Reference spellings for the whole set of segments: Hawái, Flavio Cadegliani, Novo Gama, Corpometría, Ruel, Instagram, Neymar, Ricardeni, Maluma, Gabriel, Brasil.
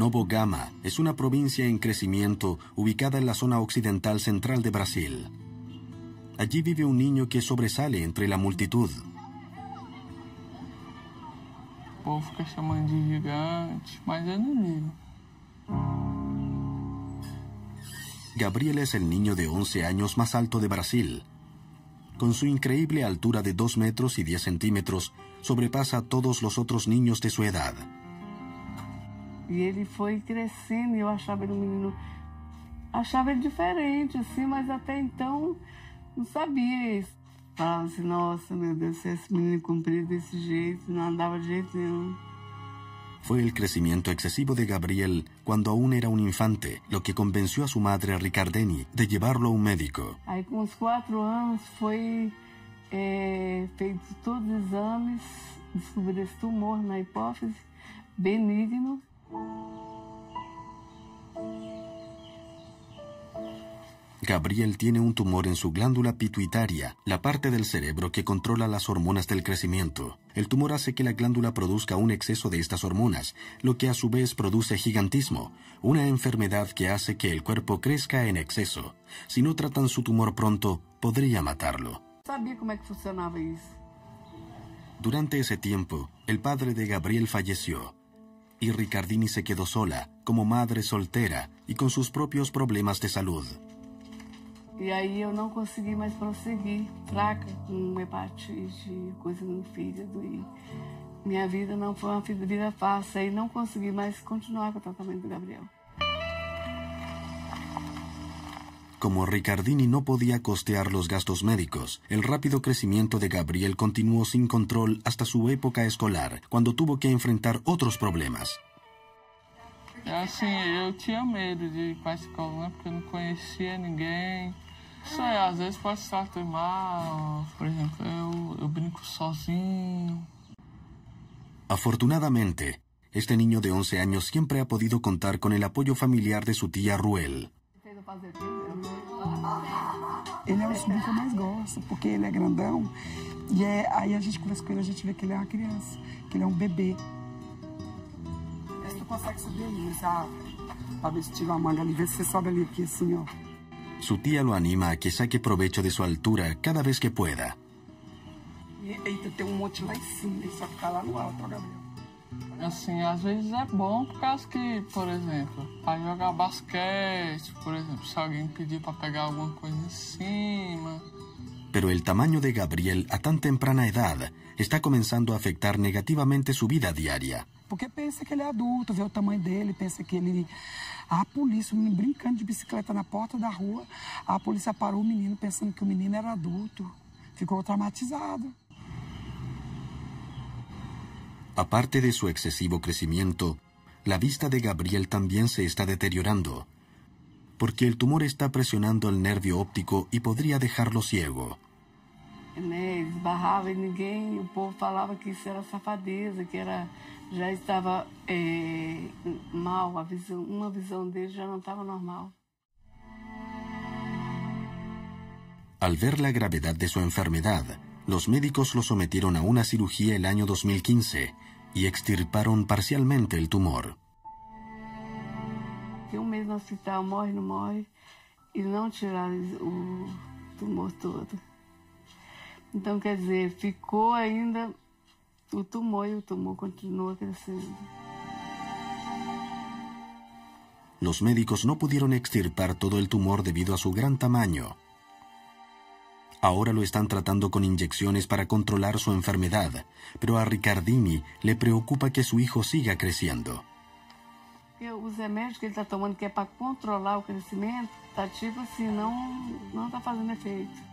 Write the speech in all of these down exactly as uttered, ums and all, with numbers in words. Novo Gama es una provincia en crecimiento ubicada en la zona occidental central de Brasil. Allí vive un niño que sobresale entre la multitud. El pueblo fica chamando de gigante, mas é inimigo. Gabriel es el niño de once años más alto de Brasil. Con su increíble altura de dos metros y diez centímetros, sobrepasa a todos los otros niños de su edad. Y él fue creciendo y yo achaba él un menino, achaba él diferente, así, mas hasta entonces no sabía eso. Falaba assim, nossa, meu Deus, se esse menino cumprido desse jeito, no andaba de jeito nenhum. Fue el crecimiento excesivo de Gabriel cuando aún era un infante, lo que convenció a su madre Ricardeni de llevarlo a un médico. Ahí con los cuatro años fue eh, feito todos los exames, descubrí ese tumor en la hipófisis, benigno. Gabriel tiene un tumor en su glándula pituitaria, la parte del cerebro que controla las hormonas del crecimiento. El tumor hace que la glándula produzca un exceso de estas hormonas, lo que a su vez produce gigantismo, una enfermedad que hace que el cuerpo crezca en exceso. Si no tratan su tumor pronto, podría matarlo. Sabía cómo funcionaba eso. Durante ese tiempo, el padre de Gabriel falleció. Y Ricardeni se quedó sola, como madre soltera y con sus propios problemas de salud. Y ahí yo no conseguí más proseguir, fraca, con hepatitis, cosas en el fígado. Y mi vida no fue una vida fácil, y no conseguí más continuar con el tratamiento de Gabriel. Como Ricardeni no podía costear los gastos médicos, el rápido crecimiento de Gabriel continuó sin control hasta su época escolar, cuando tuvo que enfrentar otros problemas. Assim, eu tinha medo de ir para a escola, porque eu não conhecia ninguém. Isso aí, às vezes pode estar tudo mal, por exemplo, eu, eu brinco sozinho. Afortunadamente, este niño de once años siempre ha podido contar con el apoyo familiar de su tía Ruel. Ele é o sobrinho que eu mais gosto, porque ele é grandão. E é, aí a gente conversa com ele, a gente vê que ele é uma criança, que ele é um bebê. Su tía lo anima a que saque provecho de su altura cada vez que pueda. Assim, às vezes é bom por causa que, por exemplo, para jogar basquete, por exemplo, se alguém pedir para pegar alguma coisa em cima. Pero el tamaño de Gabriel a tan temprana edad está comenzando a afectar negativamente su vida diaria. Porque pensa que ele é adulto, vê o tamanho dele, pensa que ele... A polícia, o menino brincando de bicicleta na porta da rua, a polícia parou o menino pensando que o menino era adulto. Ficou traumatizado. Aparte de su excesivo crecimiento, la vista de Gabriel también se está deteriorando, porque el tumor está presionando el nervio óptico y podría dejarlo ciego. Esbarraba y ninguém, el povo falaba que eso era safadeza, que era, ya estaba eh, mal, a visión, una visión de él ya no estaba normal. Al ver la gravedad de su enfermedad, los médicos lo sometieron a una cirugía el año dos mil quince y extirparon parcialmente el tumor. Un mes en el hospital, morre, no morre, y no tiraron el tumor todo. Então, quer dizer, ficou ainda o tumor e o tumor continua crescendo. Los médicos no pudieron extirpar todo el tumor debido a su gran tamaño. Ahora lo están tratando con inyecciones para controlar su enfermedad, pero a Ricardeni le preocupa que su hijo siga creciendo. Los remédios que ele está tomando que é para controlar o crescimento, está tipo assim, não, não está fazendo efeito.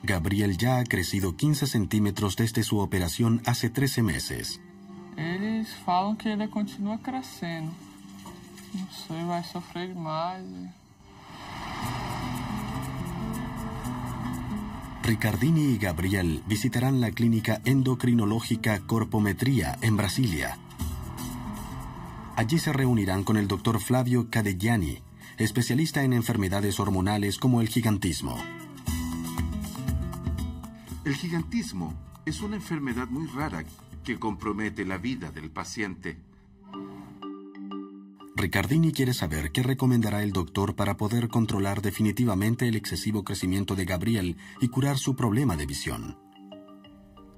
Gabriel ya ha crecido quince centímetros desde su operación hace trece meses. Ellos falan que él continúa creciendo. No sé, va a sufrir más. Ricardeni y Gabriel visitarán la clínica endocrinológica Corpometría en Brasilia. Allí se reunirán con el doctor Flavio Cadegliani, especialista en enfermedades hormonales como el gigantismo. El gigantismo es una enfermedad muy rara que compromete la vida del paciente. Ricardeni quiere saber qué recomendará el doctor para poder controlar definitivamente el excesivo crecimiento de Gabriel y curar su problema de visión.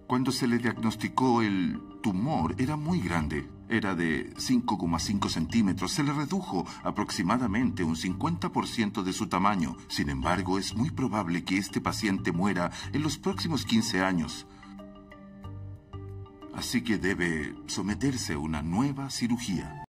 Cuando se le diagnosticó el tumor era muy grande, era de cinco coma cinco centímetros, se le redujo aproximadamente un cincuenta por ciento de su tamaño. Sin embargo, es muy probable que este paciente muera en los próximos quince años. Así que debe someterse a una nueva cirugía.